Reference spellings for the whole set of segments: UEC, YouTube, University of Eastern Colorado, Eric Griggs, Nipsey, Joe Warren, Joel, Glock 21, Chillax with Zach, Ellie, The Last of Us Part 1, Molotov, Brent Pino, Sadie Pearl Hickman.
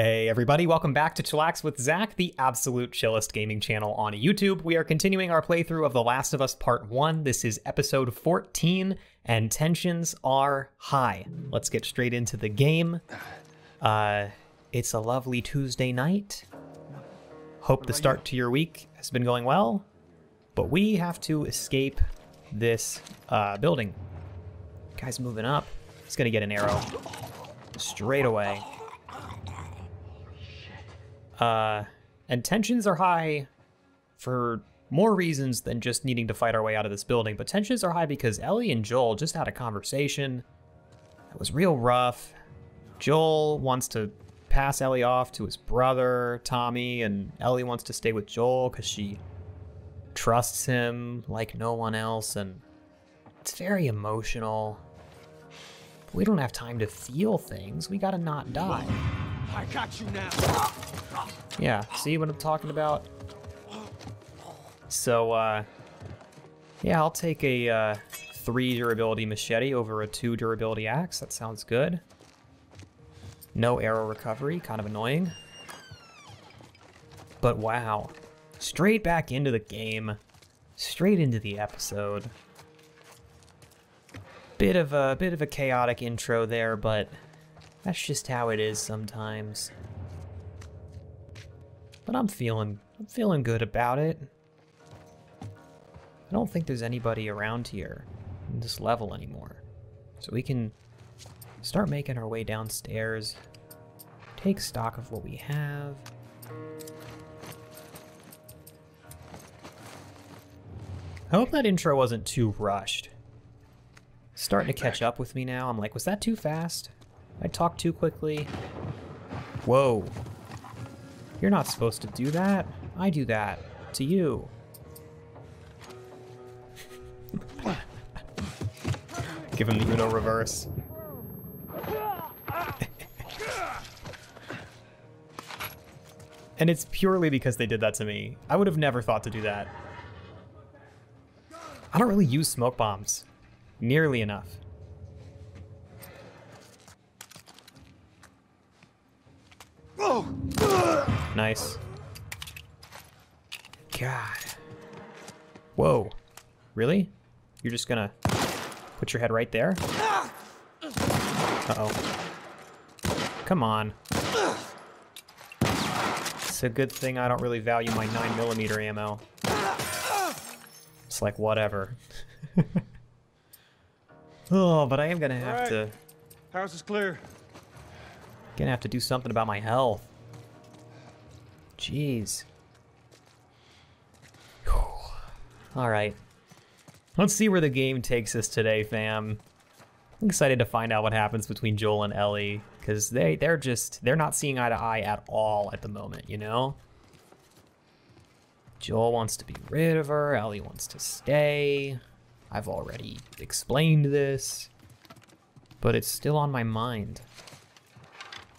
Hey everybody, welcome back to Chillax with Zach, the absolute chillest gaming channel on YouTube. We are continuing our playthrough of The Last of Us Part 1. This is episode 14, and tensions are high. Let's get straight into the game. It's a lovely Tuesday night. Hope the start to your week has been going well, but we have to escape this building. Guy's moving up. He's gonna get an arrow straight away. And tensions are high for more reasons than just needing to fight our way out of this building, but tensions are high because Ellie and Joel just had a conversation that was real rough. Joel wants to pass Ellie off to his brother, Tommy, and Ellie wants to stay with Joel because she trusts him like no one else, and it's very emotional. But we don't have time to feel things. We gotta not die. I got you now. Yeah, see what I'm talking about? So, yeah, I'll take a 3 durability machete over a 2 durability axe. That sounds good. No arrow recovery, kind of annoying. But wow, straight back into the game, straight into the episode. Bit of a chaotic intro there, but that's just how it is sometimes. But I'm feeling good about it. I don't think there's anybody around here in this level anymore. So we can start making our way downstairs, take stock of what we have. I hope that intro wasn't too rushed. It's starting to catch up with me now. I'm like, was that too fast? I talked too quickly. Whoa. You're not supposed to do that. I do that to you. Give him the Uno reverse. And it's purely because they did that to me. I would have never thought to do that. I don't really use smoke bombs nearly enough. Nice. God. Whoa. Really? You're just gonna put your head right there? Uh-oh. Come on. It's a good thing I don't really value my 9mm ammo. It's like, whatever. Oh, but I am gonna have to... House is clear. Gonna have to do something about my health. Jeez. Whew. All right. Let's see where the game takes us today, fam. I'm excited to find out what happens between Joel and Ellie, because they're not seeing eye to eye at all at the moment, you know? Joel wants to be rid of her, Ellie wants to stay. I've already explained this, but it's still on my mind.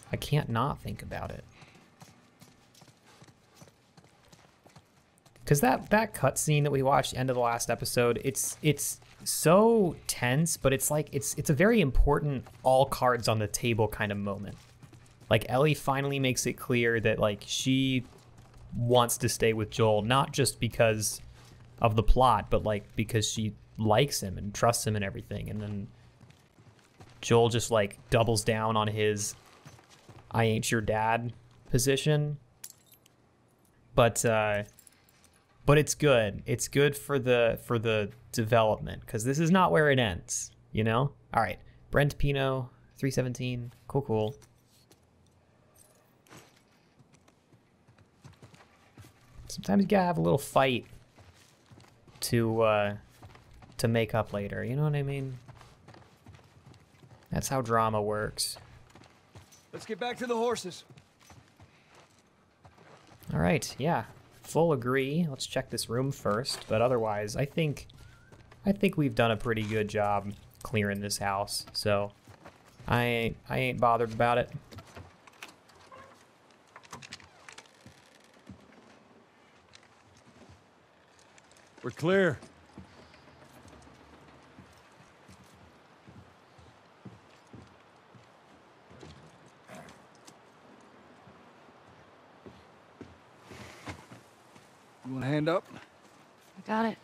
I can't not think about it. Because that cutscene that we watched end of the last episode, it's so tense, but it's like it's a very important all cards on the table kind of moment. Like Ellie finally makes it clear that like she wants to stay with Joel, not just because of the plot, but like because she likes him and trusts him and everything. And then Joel just like doubles down on his "I ain't your dad" position. But it's good. It's good for the development, because this is not where it ends, you know? All right, Brent Pino, 317, cool. Sometimes you gotta have a little fight to make up later, you know what I mean? That's how drama works. Let's get back to the horses. All right, yeah. Full agree. Let's check this room first, but otherwise I think we've done a pretty good job clearing this house, so I ain't bothered about it. We're clear. You want a hand up? I got it.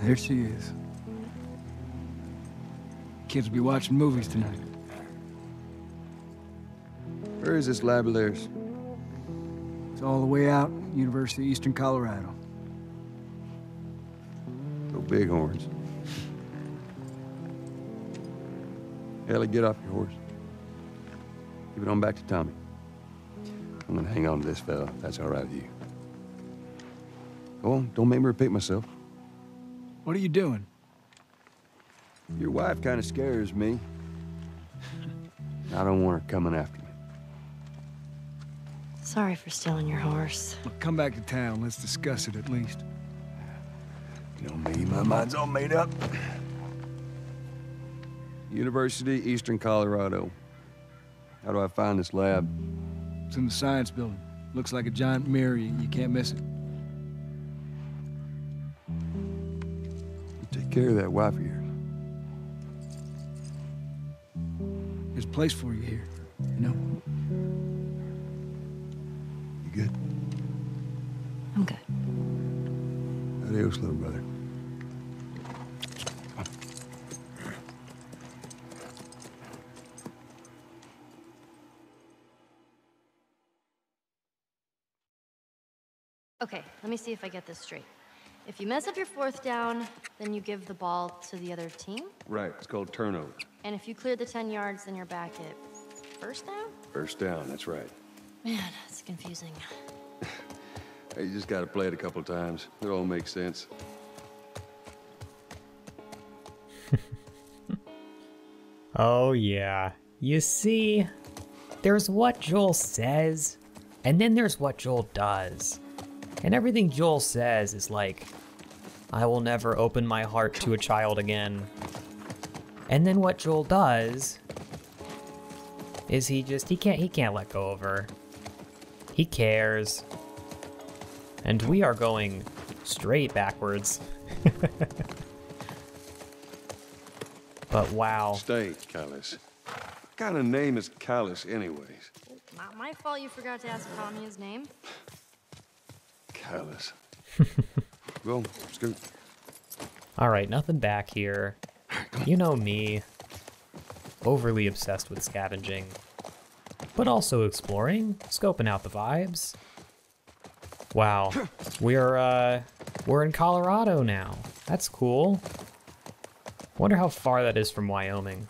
There she is. Kids will be watching movies tonight. Where is this lab of theirs? It's all the way out, University of Eastern Colorado. Go Bighorns. Ellie, get off your horse. Give it on back to Tommy. I'm gonna hang on to this fella. That's all right with you. Go on, don't make me repeat myself. What are you doing? Your wife kind of scares me. I don't want her coming after me. Sorry for stealing your horse. Look, come back to town. Let's discuss it at least. You know me, my mind's all made up. University, Eastern Colorado. How do I find this lab? It's in the science building. Looks like a giant mirror. You can't miss it. Care of that wife of yours. There's a place for you here, you know? You good? I'm good. Adios, little brother. Okay, let me see if I get this straight. If you mess up your fourth down, then you give the ball to the other team? Right, it's called turnover. And if you clear the 10 yards, then you're back at first down? First down, that's right. Man, that's confusing. You just gotta play it a couple times. It all makes sense. Oh yeah. You see, there's what Joel says, and then there's what Joel does. And everything Joel says is like, I will never open my heart to a child again. And then what Joel does is he can't let go of her. He cares. And we are going straight backwards. But wow. Stay, Callus. What kind of name is Callus anyways? Not my fault you forgot to ask Tommy his name. Callus. Well, scoot. All right, nothing back here. You know me, overly obsessed with scavenging, but also exploring, scoping out the vibes. Wow, we're in Colorado now. That's cool. Wonder how far that is from Wyoming.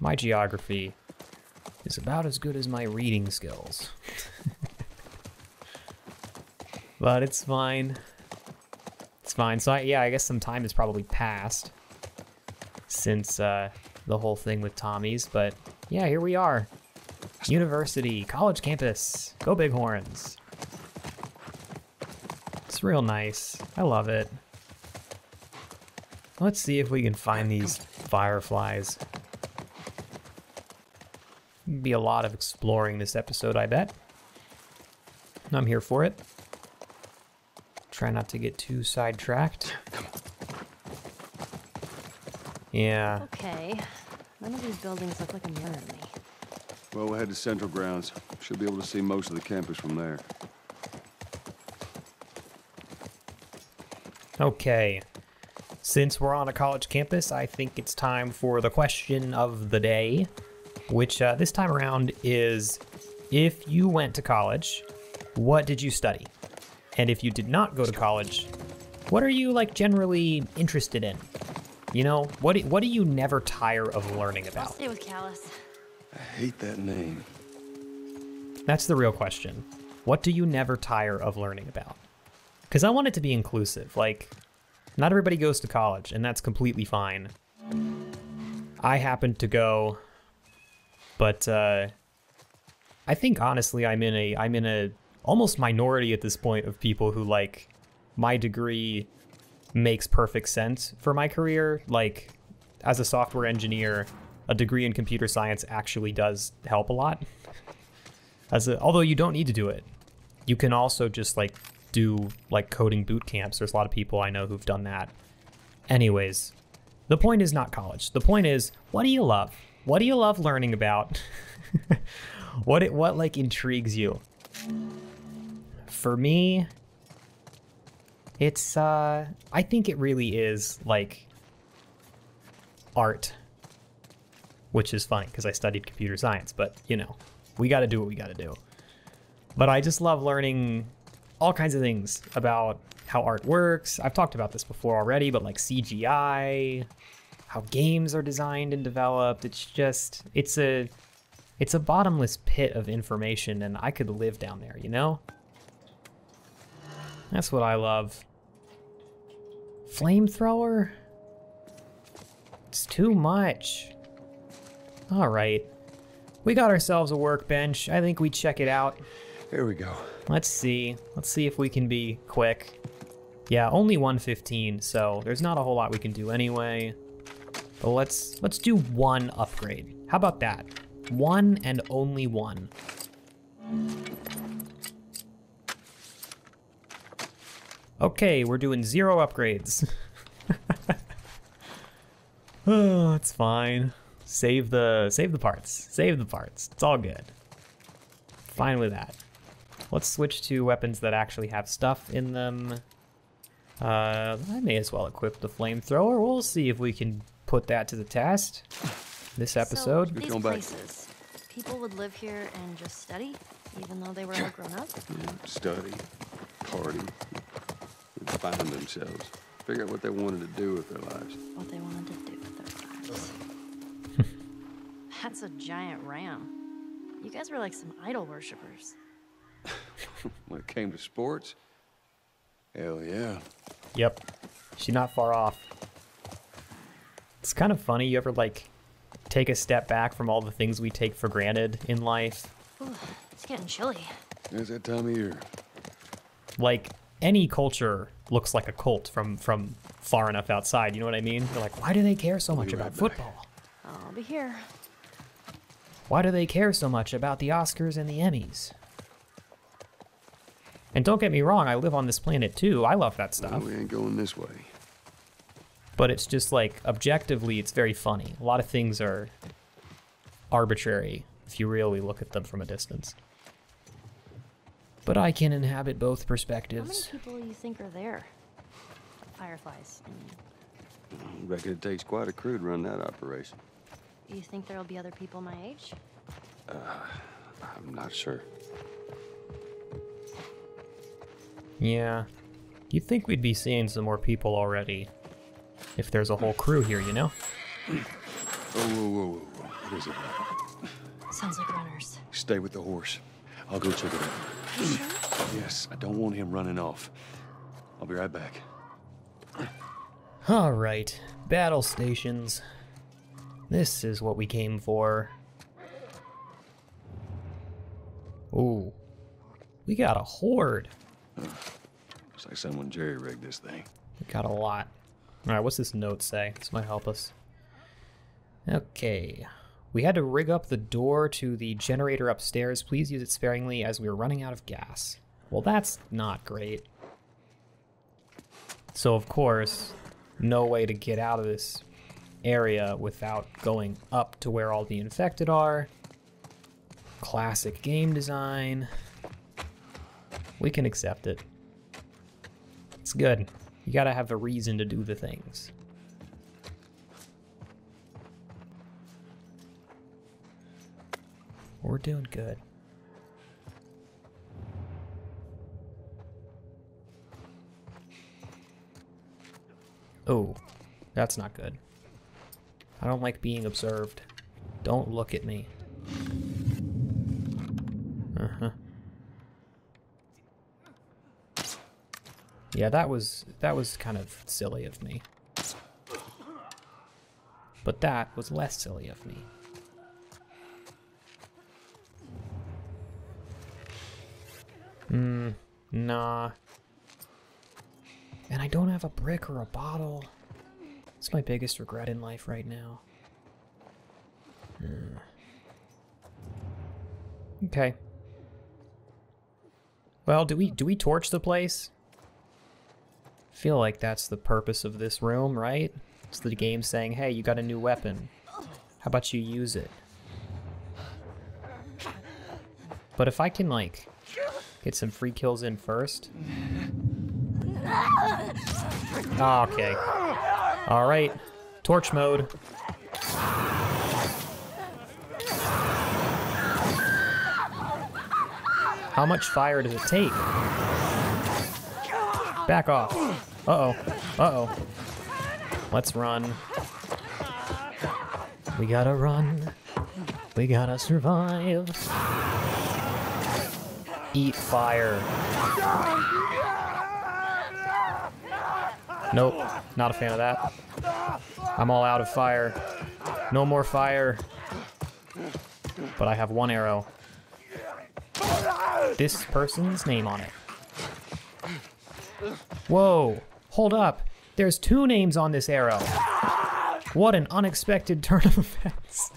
My geography is about as good as my reading skills. But it's fine. It's fine. So I guess some time has probably passed since the whole thing with Tommy's. But yeah, here we are. University, college campus. Go Bighorns. It's real nice. I love it. Let's see if we can find these fireflies. Be a lot of exploring this episode, I bet. I'm here for it. Try not to get too sidetracked. Yeah. Okay. None of these buildings look like a mirror to me. Well, we'll head to Central Grounds. Should be able to see most of the campus from there. Okay. Since we're on a college campus, I think it's time for the question of the day, which this time around is, if you went to college, what did you study? And if you did not go to college, What are you like generally interested in? You know, what do you never tire of learning about? I'll stay with Callus. I hate that name. That's the real question. What do you never tire of learning about? Because I want it to be inclusive. Like, not everybody goes to college, and that's completely fine. I happened to go, but I think honestly I'm in a almost minority at this point of people who like my degree makes perfect sense for my career. Like, as a software engineer, a degree in computer science actually does help a lot. Although you don't need to do it. You can also just like do like coding boot camps. There's a lot of people I know who've done that. Anyways, the point is not college. The point is, what do you love? What do you love learning about? What like intrigues you? For me, it's I think it really is like art, which is funny because I studied computer science, but you know, we got to do what we got to do. But I just love learning all kinds of things about how art works. I've talked about this before already, but like CGI, how games are designed and developed. It's just, it's a bottomless pit of information, and I could live down there, you know? That's what I love. Flamethrower? It's too much. All right. We got ourselves a workbench. I think we check it out. Here we go. Let's see. Let's see if we can be quick. Yeah, only 115, so there's not a whole lot we can do anyway. But let's do one upgrade. How about that? One and only one. Okay, we're doing 0 upgrades. Oh, it's fine. Save the parts. Save the parts. It's all good. Fine with that. Let's switch to weapons that actually have stuff in them. I may as well equip the flamethrower. We'll see if we can put that to the test this episode. So, these places, people would live here and just study, even though they were all grown up. Study, party, find themselves, figure out what they wanted to do with their lives. What they wanted to do with their lives. That's a giant ram. You guys were like some idol worshippers. When it came to sports, hell yeah. Yep, she's not far off. It's kind of funny. You ever like take a step back from all the things we take for granted in life? Ooh, it's getting chilly. It's that time of year. Like, any culture looks like a cult from far enough outside. You know what I mean? You're like, why do they care so much about football? I'll be here. Why do they care so much about the Oscars and the Emmys? And don't get me wrong, I live on this planet too. I love that stuff. Well, we ain't going this way. But it's just like, objectively, it's very funny. A lot of things are arbitrary if you really look at them from a distance. But I can inhabit both perspectives. How many people do you think are there? Fireflies. I reckon it takes quite a crew to run that operation. You think there'll be other people my age? I'm not sure. Yeah. You'd think we'd be seeing some more people already if there's a whole crew here, you know? Oh, whoa, whoa, whoa, whoa. What is it? Sounds like runners. Stay with the horse. I'll go check it out. Are you sure? Yes, I don't want him running off. I'll be right back. All right. Battle stations. This is what we came for. Ooh. We got a horde. Looks like someone jerry-rigged this thing. We got a lot. Alright, what's this note say? This might help us. Okay. We had to rig up the door to the generator upstairs. Please use it sparingly as we were running out of gas. Well, that's not great. So, of course, no way to get out of this area without going up to where all the infected are. Classic game design. We can accept it. It's good. You gotta have a reason to do the things. We're doing good. Oh, that's not good. I don't like being observed. Don't look at me. Uh-huh. Yeah, that was kind of silly of me. But that was less silly of me. Nah. And I don't have a brick or a bottle. That's my biggest regret in life right now. Okay. Well, do we torch the place? I feel like that's the purpose of this room, right? It's the game saying, hey, you got a new weapon. How about you use it? But if I can, like, get some free kills in first. Oh, okay. All right. Torch mode. How much fire does it take? Back off. Uh-oh. Uh-oh. Let's run. We gotta run. We gotta survive. Eat fire. Nope. Not a fan of that. I'm all out of fire. No more fire. But I have one arrow. This person's name on it. Whoa. Hold up. There's two names on this arrow. What an unexpected turn of events.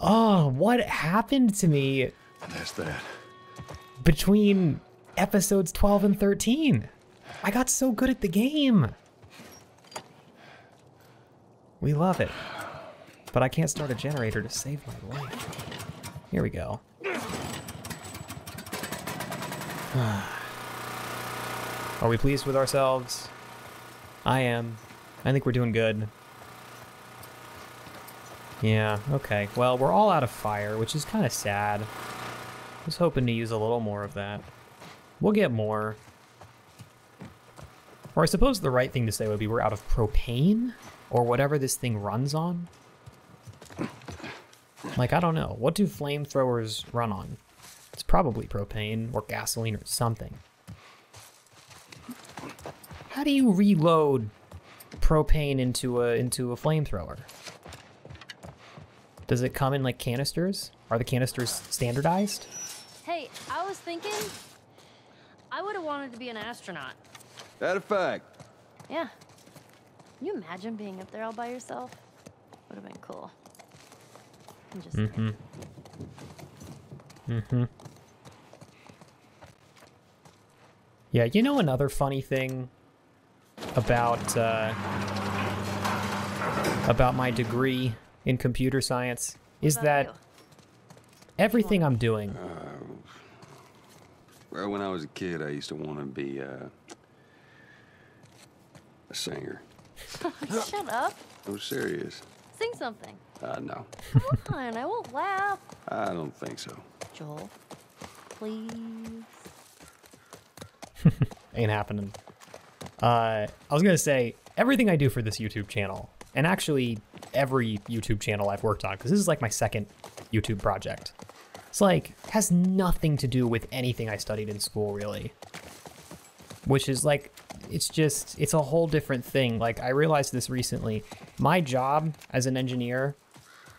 Oh, what happened to me? That's that. Between episodes 12 and 13. I got so good at the game. We love it. But I can't start a generator to save my life. Here we go. Are we pleased with ourselves? I am. I think we're doing good. Yeah, okay. Well, we're all out of fire, which is kind of sad. I was hoping to use a little more of that. We'll get more. Or I suppose the right thing to say would be we're out of propane? Or whatever this thing runs on? Like, I don't know. What do flamethrowers run on? It's probably propane or gasoline or something. How do you reload propane into a flamethrower? Does it come in like canisters? Are the canisters standardized? Hey, I was thinking I would have wanted to be an astronaut. That a fact. Yeah. Can you imagine being up there all by yourself? Would have been cool. I'm just saying. Yeah, you know another funny thing about my degree in computer science is that everything I'm doing. Well, when I was a kid, I used to want to be a singer. Shut up! I'm serious. Sing something. No. Come on, I won't laugh. I don't think so. Joel, please. Ain't happening. I was gonna say, everything I do for this YouTube channel, and actually every YouTube channel I've worked on, because this is like my second YouTube project, it's like, has nothing to do with anything I studied in school, really. Which is like, it's just, it's a whole different thing. Like, I realized this recently. My job as an engineer,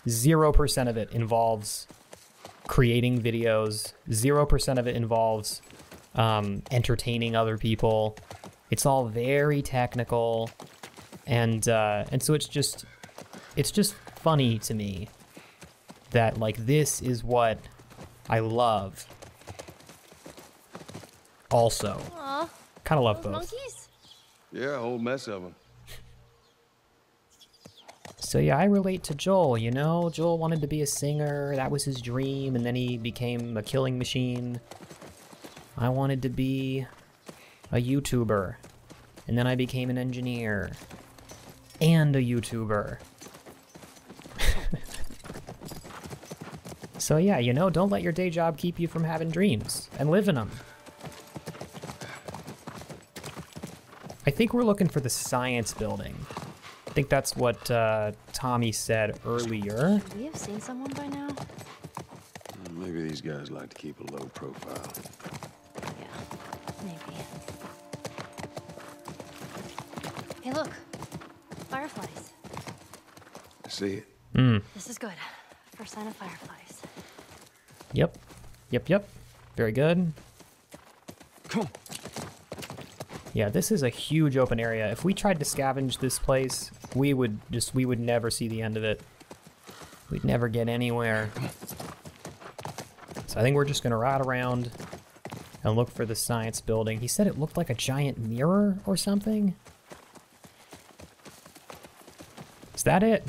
0% of it involves creating videos, 0% of it involves entertaining other people. It's all very technical, and so it's just funny to me that, like, this is what I love. Also, kind of love both. Monkeys? Yeah, a whole mess of them. So yeah, I relate to Joel, you know? Joel wanted to be a singer, that was his dream, and then he became a killing machine. I wanted to be a YouTuber, and then I became an engineer, and a YouTuber. So yeah, you know, don't let your day job keep you from having dreams, and live in them. I think we're looking for the science building. I think that's what Tommy said earlier. We have seen someone by now. Maybe these guys like to keep a low profile. Yeah, maybe. Hey, look, fireflies. I see it. Mm. This is good. First sign of fireflies. Yep. Yep. Yep. Very good. Cool. Yeah, this is a huge open area. If we tried to scavenge this place, we would never see the end of it. We'd never get anywhere. So I think we're just gonna ride around and look for the science building. He said it looked like a giant mirror or something. Is that it?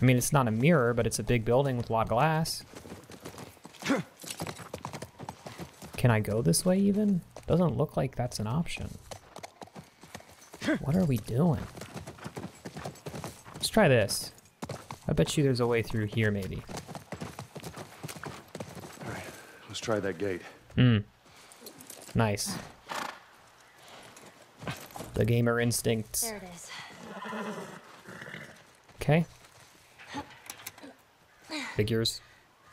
I mean, it's not a mirror, but it's a big building with a lot of glass. Can I go this way even? Doesn't look like that's an option. What are we doing? Let's try this. I bet you there's a way through here, maybe. All right, let's try that gate. Hmm. Nice. The gamer instincts. There it is. Okay. Figures.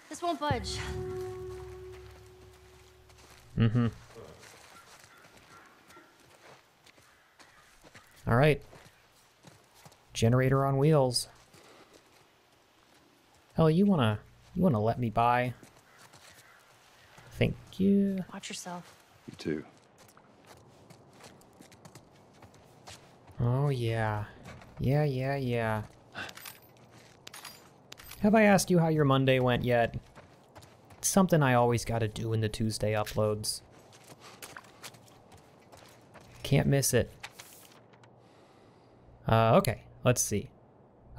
This won't budge. Mm-hmm. All right. Generator on wheels. Ellie, you wanna let me by? Thank you. Watch yourself. You too. Oh yeah. Yeah, yeah, yeah. Have I asked you how your Monday went yet? It's something I always gotta do in the Tuesday uploads. Can't miss it. Okay, let's see.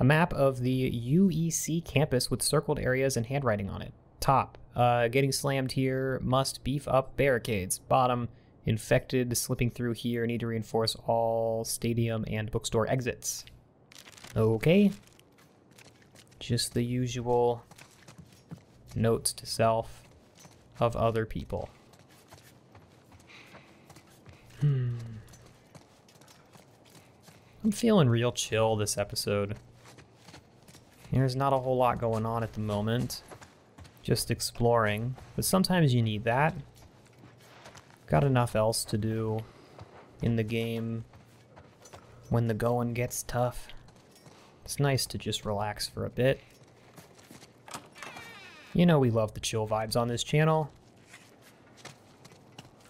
A map of the UEC campus with circled areas and handwriting on it. Top, getting slammed here, must beef up barricades. Bottom, infected, slipping through here, need to reinforce all stadium and bookstore exits. Okay. Just the usual notes to self of other people. Hmm. I'm feeling real chill this episode. There's not a whole lot going on at the moment. Just exploring, but sometimes you need that. Got enough else to do in the game when the going gets tough. It's nice to just relax for a bit. You know we love the chill vibes on this channel.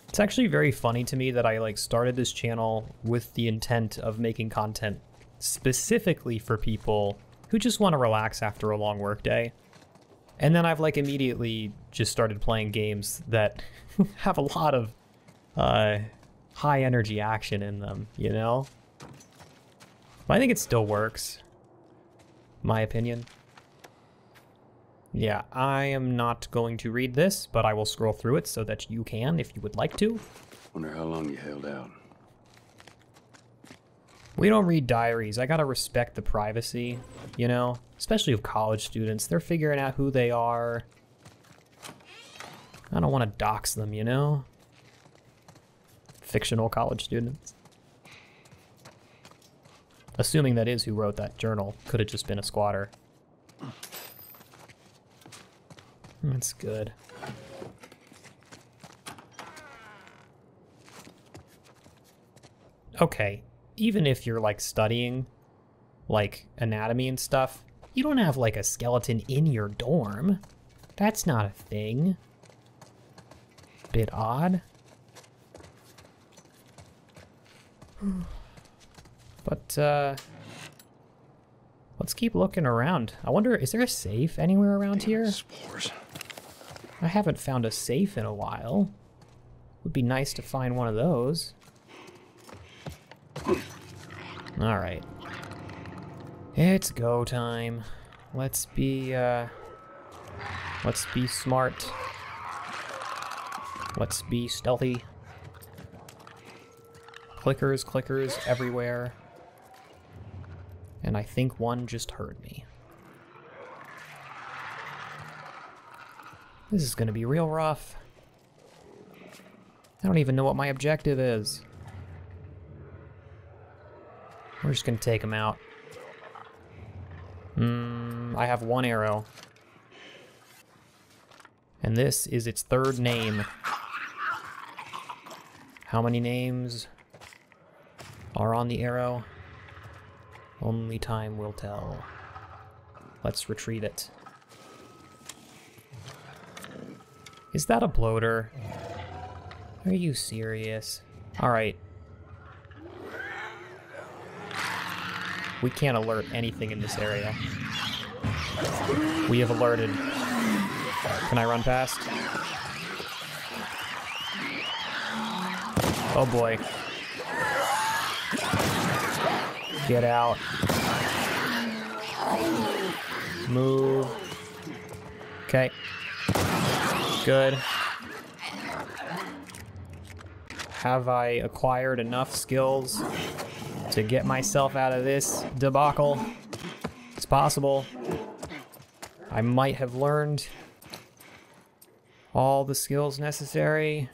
It's actually very funny to me that I like started this channel with the intent of making content specifically for people who just want to relax after a long work day. And then I've like immediately just started playing games that have a lot of high energy action in them, you know? But I think it still works. My opinion. Yeah, I am not going to read this, but I will scroll through it so that you can if you would like to. Wonder how long you held out. We don't read diaries. I gotta respect the privacy, you know? Especially of college students. They're figuring out who they are. I don't want to dox them, you know? Fictional college students. Assuming that is who wrote that journal. Could have just been a squatter. That's good. Okay, even if you're like studying like anatomy and stuff, you don't have like a skeleton in your dorm. That's not a thing. Bit odd. But let's keep looking around. I wonder, is there a safe anywhere around here? Spores. I haven't found a safe in a while. Would be nice to find one of those. All right. It's go time. Let's be smart. Let's be stealthy. Clickers everywhere. And I think one just heard me. This is gonna be real rough. I don't even know what my objective is. We're just gonna take him out. I have one arrow. And this is its third name. How many names are on the arrow? Only time will tell. Let's retrieve it. Is that a bloater? Are you serious? All right. We can't alert anything in this area. We have alerted. Can I run past? Oh boy. Get out. Move. Okay. Good. Have I acquired enough skills to get myself out of this debacle? It's possible. I might have learned all the skills necessary,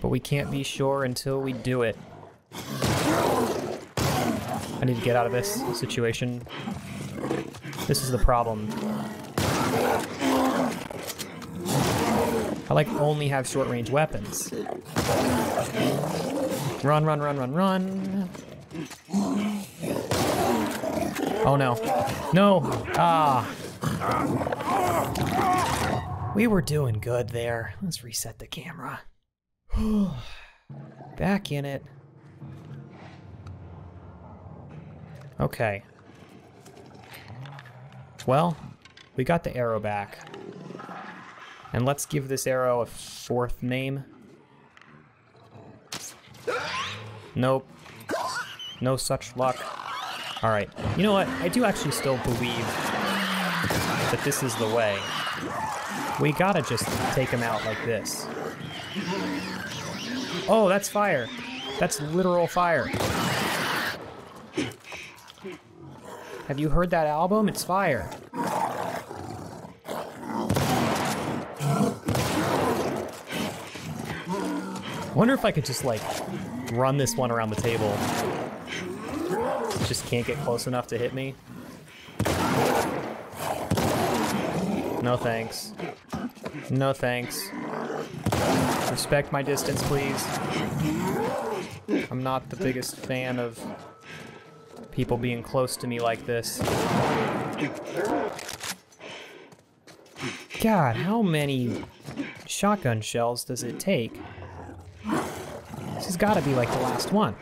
but we can't be sure until we do it. I need to get out of this situation. This is the problem. I only have short-range weapons. Run, run, run, run, run. Oh no. No! Ah! We were doing good there. Let's reset the camera. Back in it. Okay. Well, we got the arrow back. And let's give this arrow a fourth name. Nope. No such luck. All right. You know what? I do actually still believe that this is the way. We gotta just take him out like this. Oh, that's fire. That's literal fire. Have you heard that album? It's fire. Wonder if I could just run this one around the table. Just can't get close enough to hit me. No thanks. No thanks. Respect my distance, please. I'm not the biggest fan of people being close to me like this. God, how many shotgun shells does it take? This has got to be the last one.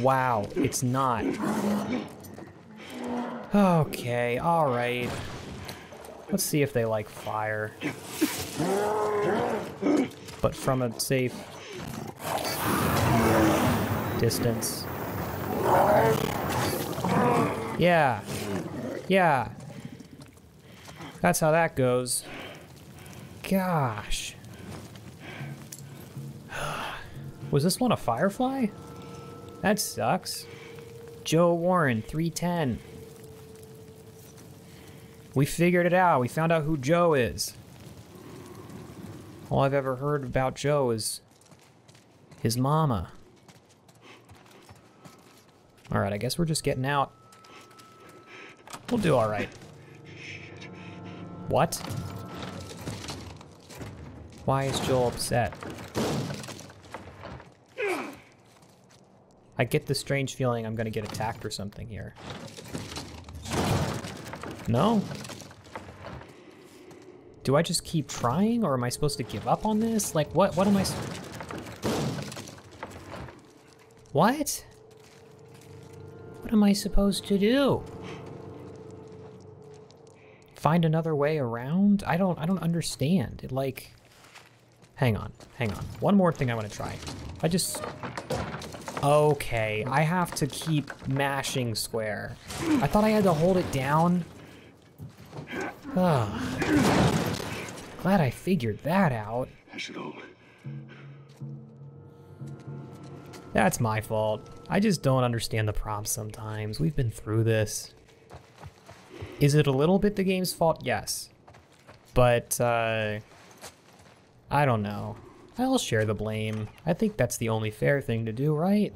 Wow, it's not. Okay, all right. Let's see if they like fire. But from a safe distance. Yeah. Yeah. That's how that goes. Gosh. Was this one a firefly? That sucks. Joe Warren, 310. We figured it out. We found out who Joe is. All I've ever heard about Joe is his mama. All right, I guess we're just getting out. We'll do all right. What? Why is Joel upset? I get the strange feeling I'm gonna get attacked or something here. No? Do I just keep trying, or am I supposed to give up on this? What am I... What? What am I supposed to do? Find another way around? I don't understand. It Hang on. One more thing I want to try. Okay, I have to keep mashing square. I thought I had to hold it down. Ugh. Glad I figured that out. I should hold. That's my fault. I just don't understand the prompts sometimes. We've been through this. Is it a little bit the game's fault? Yes. But, I don't know. I'll share the blame. I think that's the only fair thing to do, right?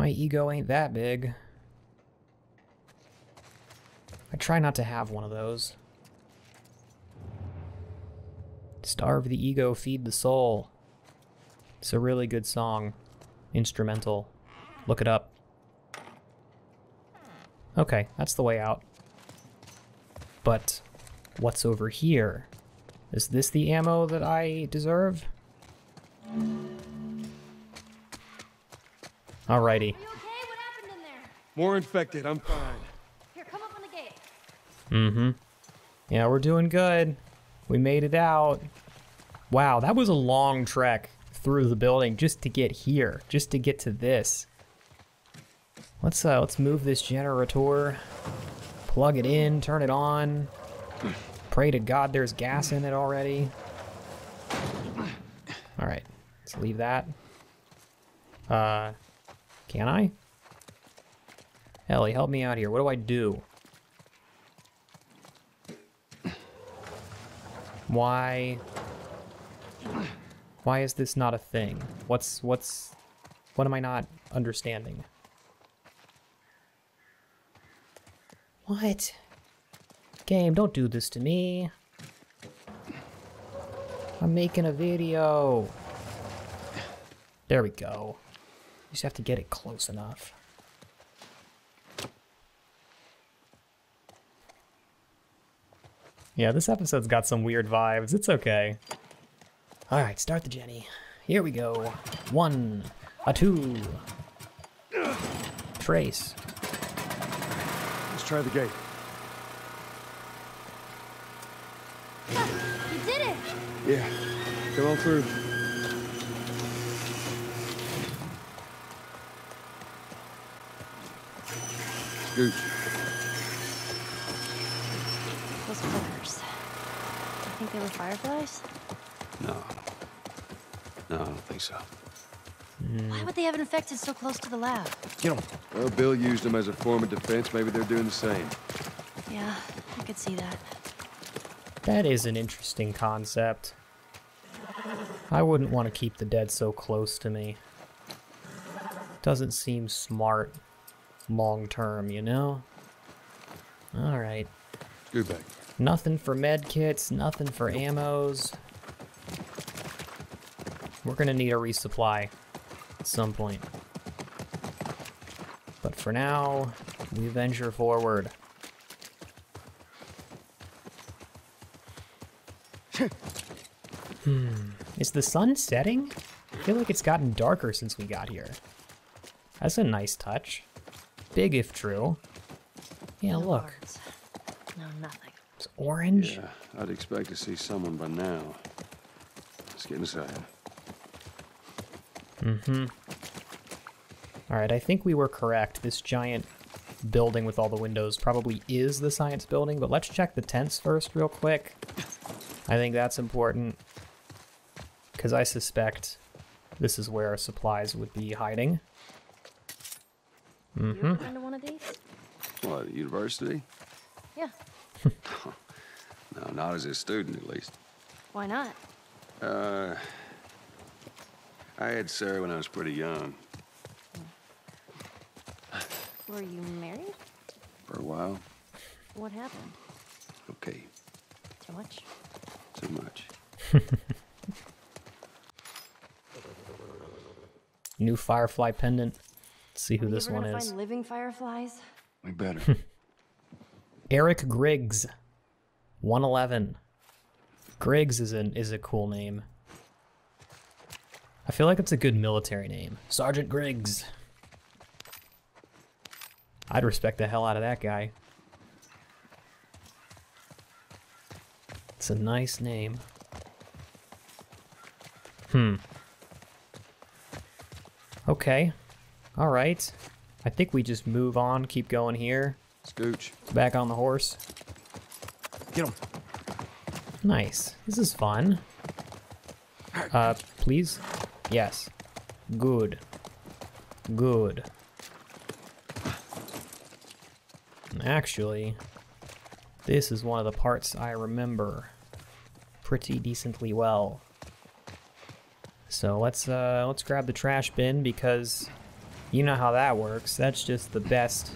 My ego ain't that big. I try not to have one of those. Starve the ego, feed the soul. It's a really good song. Instrumental. Look it up. Okay, that's the way out. But what's over here? Is this the ammo that I deserve? Alrighty. Are you okay? What happened in there? More infected, I'm fine. Here, come up on the gate. Mm-hmm. Yeah, we're doing good. We made it out. Wow, that was a long trek through the building just to get here, just to get to this. Let's move this generator, plug it in, turn it on. Pray to God there's gas in it already. All right, let's leave that. Can I? Ellie, help me out here. What do I do? Why is this not a thing? What am I not understanding? What? Game, don't do this to me. I'm making a video. There we go. You just have to get it close enough. Yeah, this episode's got some weird vibes. It's okay. All right, start the Jenny. Here we go. 1, a 2. Trace. Let's try the gate. Yeah, come on through. Scooch. Those flickers. I think they were fireflies? No, I don't think so. Why would they have infected so close to the lab? Get them. Well, Bill used them as a form of defense. Maybe they're doing the same. Yeah, I could see that. That is an interesting concept. I wouldn't want to keep the dead so close to me. Doesn't seem smart long term, you know? Alright. Goodbye. Nothing for med kits, nothing for ammos. We're gonna need a resupply at some point. But for now, we venture forward. Is the sun setting? I feel like it's gotten darker since we got here. That's a nice touch. Big if true. Yeah, no look. Words. No, nothing. It's orange. Yeah, I'd expect to see someone by now. Let's get inside. Mm-hmm. Alright, I think we were correct. This giant building with all the windows probably is the science building, but let's check the tents first real quick. I think that's important, because I suspect this is where our supplies would be hiding. Mm-hmm. You ever one of these? What, university? Yeah. No, not as a student, at least. Why not? I had Sarah when I was pretty young. Were you married? For a while. What happened? Okay. Too much? Too much. New firefly pendant. Let's see who this one is. Find living fireflies? We better. Eric Griggs, 111. Griggs is a cool name. I feel like it's a good military name. Sergeant Griggs. I'd respect the hell out of that guy. It's a nice name. Okay. All right. I think we just move on. Keep going here. Scooch. Back on the horse. Get him. Nice. This is fun. Please? Yes. Good. Good. Actually, this is one of the parts I remember pretty decently well. So let's grab the trash bin because You know how that works. That's just the best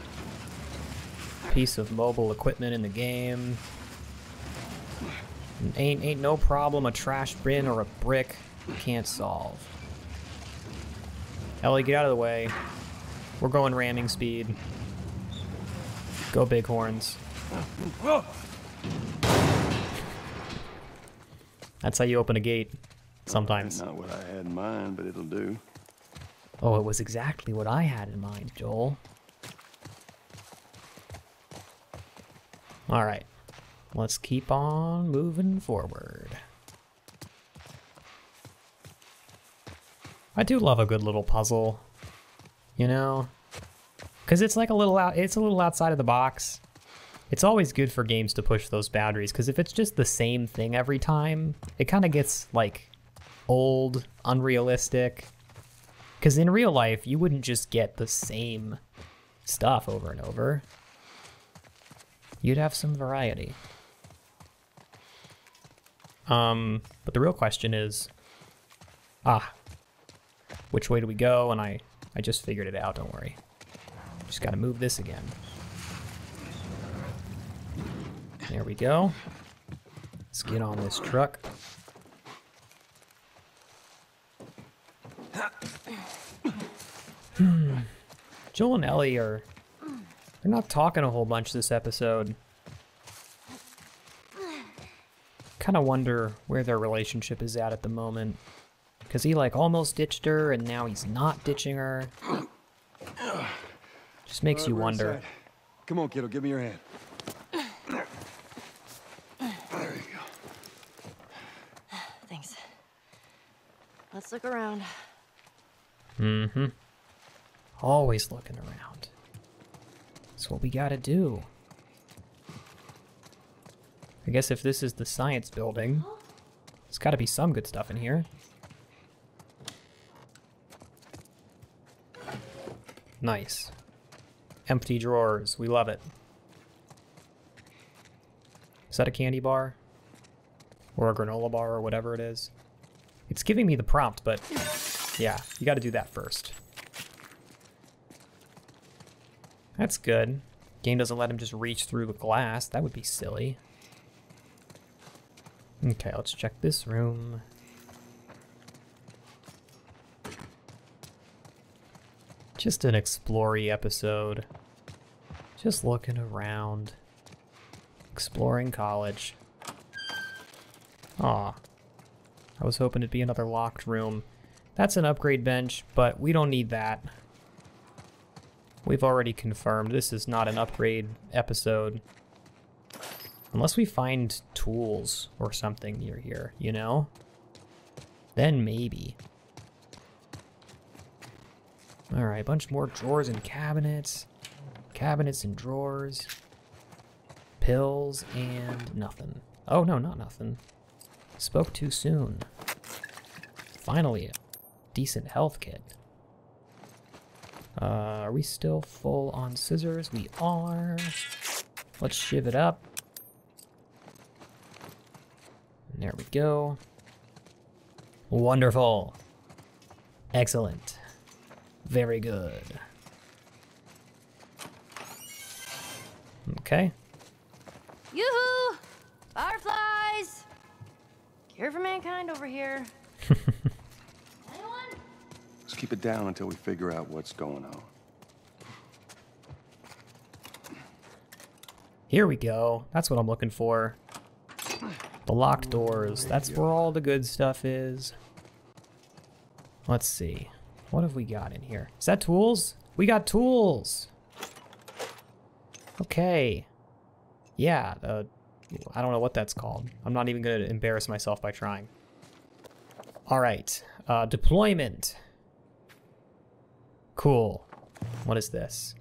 piece of mobile equipment in the game. Ain't no problem a trash bin or a brick can't solve. Ellie, get out of the way. We're going ramming speed. Go Bighorns. That's how you open a gate sometimes. Not what I had in mind, but it'll do. Oh, it was exactly what I had in mind, Joel. All right. Let's keep on moving forward. I do love a good little puzzle, you know, because it's like a little outside of the box. It's always good for games to push those boundaries, because if it's just the same thing every time, it kind of gets like old, unrealistic. Because in real life, you wouldn't just get the same stuff over and over. You'd have some variety. But the real question is, which way do we go? And I just figured it out, don't worry. Just gotta move this again. There we go. Let's get on this truck. Joel and Ellie they're not talking a whole bunch this episode. Kind of wonder where their relationship is at the moment. Because he like almost ditched her and now he's not ditching her. Just makes you wonder. Come on, kiddo, give me your hand. There you go. Thanks. Let's look around. Mm-hmm. Always looking around. That's what we gotta do. I guess if this is the science building, there's gotta be some good stuff in here. Nice. Empty drawers, we love it. Is that a candy bar? Or a granola bar or whatever it is? It's giving me the prompt, but yeah, you gotta do that first. That's good. Game doesn't let him just reach through the glass. That would be silly. Okay, let's check this room. Just an explory episode. Just looking around. Exploring college. Aw. I was hoping it'd be another locked room. That's an upgrade bench, but we don't need that. We've already confirmed this is not an upgrade episode. Unless we find tools or something near here, you know? Then maybe. All right, a bunch more drawers and cabinets. Cabinets and drawers. Pills and nothing. Oh no, not nothing. Spoke too soon. Finally, a decent health kit. Are we still full on scissors? We are. Let's shiv it up. There we go. Wonderful. Excellent. Very good. Okay. Yoo-hoo! Fireflies! Cure for mankind over here. Keep it down until we figure out what's going on. Here we go. That's what I'm looking for. The locked doors. That's where all the good stuff is. Let's see. What have we got in here? Is that tools? We got tools! Okay. Yeah. I don't know what that's called. I'm not even going to embarrass myself by trying. All right. Deployment. Cool. What is this?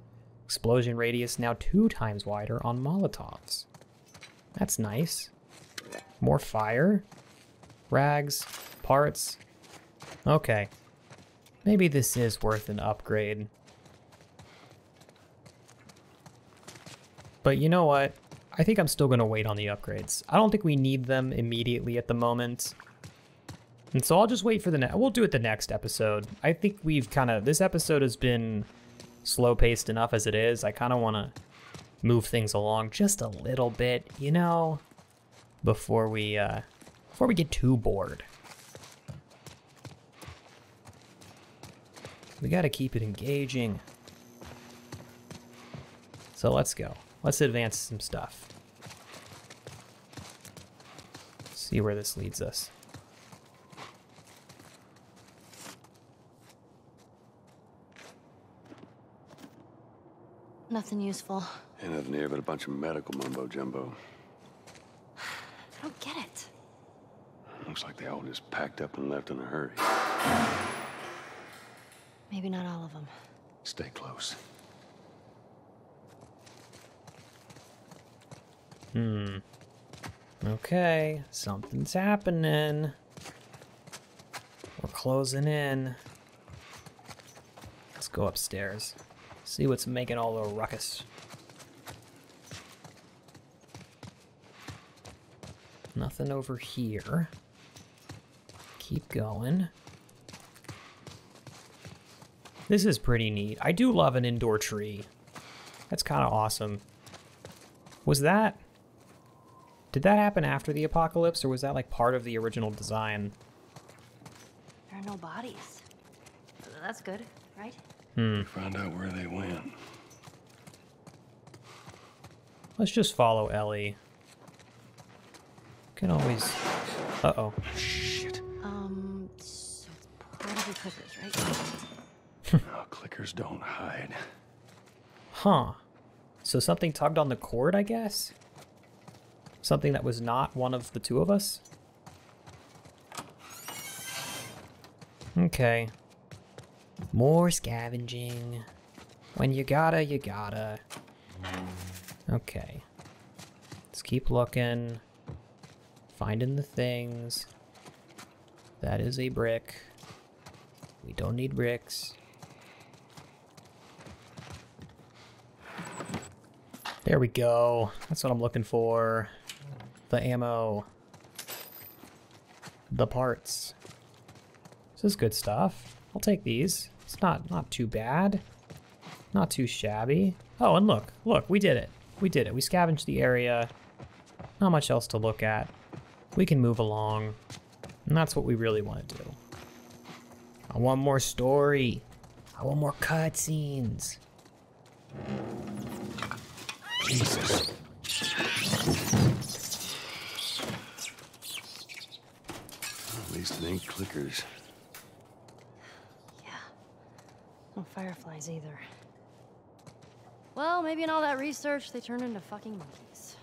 Explosion radius now 2 times wider on Molotovs. That's nice. More fire. Rags. Parts. Okay. Maybe this is worth an upgrade. But you know what? I think I'm still going to wait on the upgrades. I don't think we need them immediately at the moment. And so I'll just wait for the next, we'll do it the next episode. I think we've kind of, this episode has been slow paced enough as it is. I kind of want to move things along just a little bit, you know, before we get too bored. We got to keep it engaging. So let's go. Let's advance some stuff. See where this leads us. Nothing useful. Ain't nothing here but a bunch of medical mumbo jumbo. I don't get it. Looks like they all just packed up and left in a hurry. Maybe not all of them. Stay close. Hmm. Okay, something's happening. We're closing in. Let's go upstairs. See what's making all the ruckus. Nothing over here. Keep going. This is pretty neat. I do love an indoor tree. That's kind of awesome. Was that... did that happen after the apocalypse, or was that like part of the original design? There are no bodies. That's good, right? Hmm. Find out where they went. Let's just follow Ellie. Can always. Uh-oh. Shit. So it's probably clickers, right? No, clickers don't hide. Huh. So something tugged on the cord, I guess? Something that was not one of the two of us? Okay. More scavenging. When you gotta, you gotta. Okay. Let's keep looking. Finding the things. That is a brick. We don't need bricks. There we go. That's what I'm looking for. The ammo, the parts. This is good stuff. I'll take these. It's not too bad, not too shabby. Oh, and look, we did it. We did it. We scavenged the area. Not much else to look at. We can move along, and that's what we really want to do. I want more story. I want more cutscenes. Jesus. It ain't clickers. Yeah. No fireflies either. Well, maybe in all that research, they turned into fucking monkeys.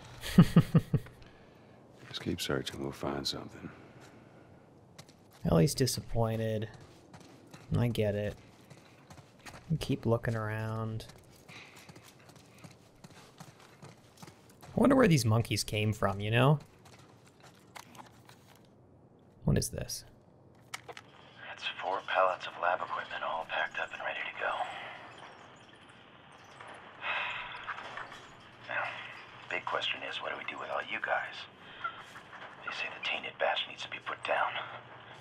Just keep searching. We'll find something. Ellie's disappointed. I get it. We keep looking around. I wonder where these monkeys came from, you know? What is this? It's 4 pallets of lab equipment all packed up and ready to go. Now, big question is, what do we do with all you guys? They say the tainted batch needs to be put down.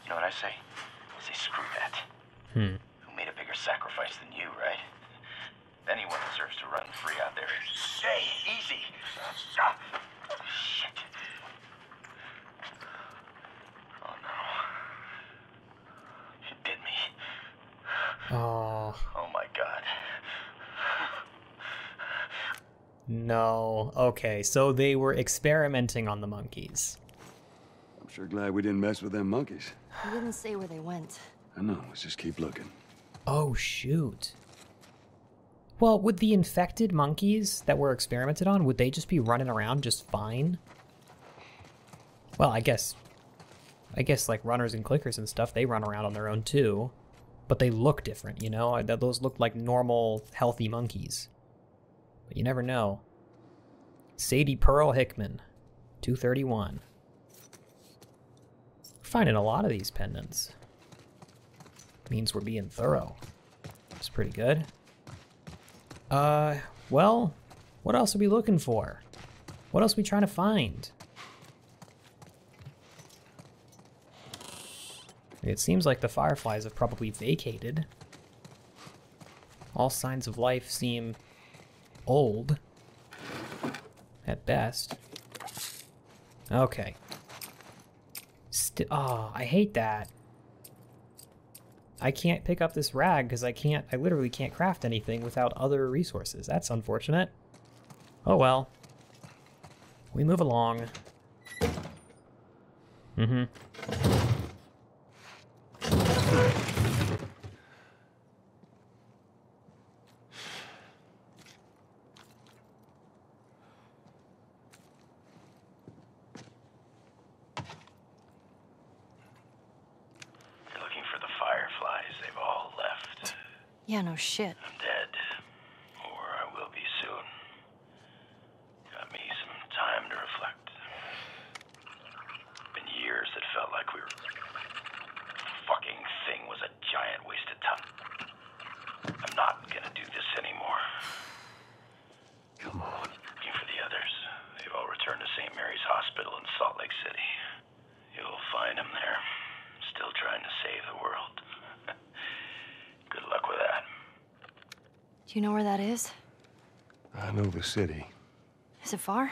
You know what I say? I say screw that. Hmm. Who made a bigger sacrifice than you, right? Anyone deserves to run free out there. Stay easy. Shit. Oh. Oh my god. No. Okay, so they were experimenting on the monkeys. I'm sure glad we didn't mess with them monkeys. You didn't say where they went. I know. Let's just keep looking. Oh, shoot. Well, would the infected monkeys that were experimented on, would they just be running around just fine? Well, I guess like runners and clickers and stuff, they run around on their own too. But they look different, you know? Those look like normal, healthy monkeys. But you never know. Sadie Pearl Hickman, 231. We're finding a lot of these pendants. Means we're being thorough. That's pretty good. Well, what else are we looking for? What else are we trying to find? It seems like the fireflies have probably vacated. All signs of life seem old, at best. Okay. Oh, I hate that. I can't pick up this rag because I literally can't craft anything without other resources. That's unfortunate. Oh well. We move along. Mm-hmm. Yeah, no shit. I'm dead, or I will be soon. Got me some time to reflect. It's been years that felt like we were... The fucking thing was a giant waste of time. I'm not gonna do this anymore. Come on. Looking for the others. They've all returned to St. Mary's Hospital in Salt Lake City. You'll find them there, still trying to save the world. Good luck with that. Do you know where that is? I know the city. Is it far?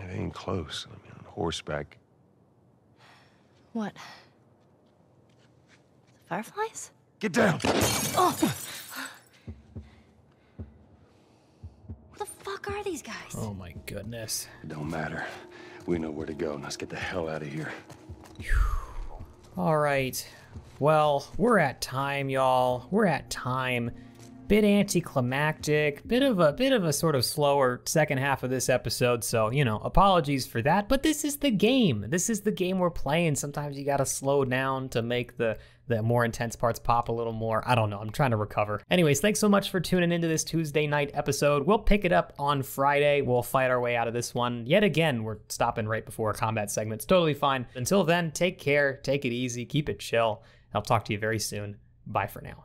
It ain't close. I mean, on horseback. What? The fireflies? Get down! Oh! What the fuck are these guys? Oh my goodness. It don't matter. We know where to go. Let's get the hell out of here. All right. Well, we're at time, y'all. We're at time. Bit anticlimactic, bit of a sort of slower second half of this episode, so, you know, apologies for that, but this is the game. This is the game we're playing. Sometimes you gotta slow down to make the more intense parts pop a little more. I don't know, I'm trying to recover. Anyways, thanks so much for tuning into this Tuesday night episode. We'll pick it up on Friday. We'll fight our way out of this one. Yet again, we're stopping right before a combat segment. It's totally fine. Until then, take care, take it easy, keep it chill. I'll talk to you very soon. Bye for now.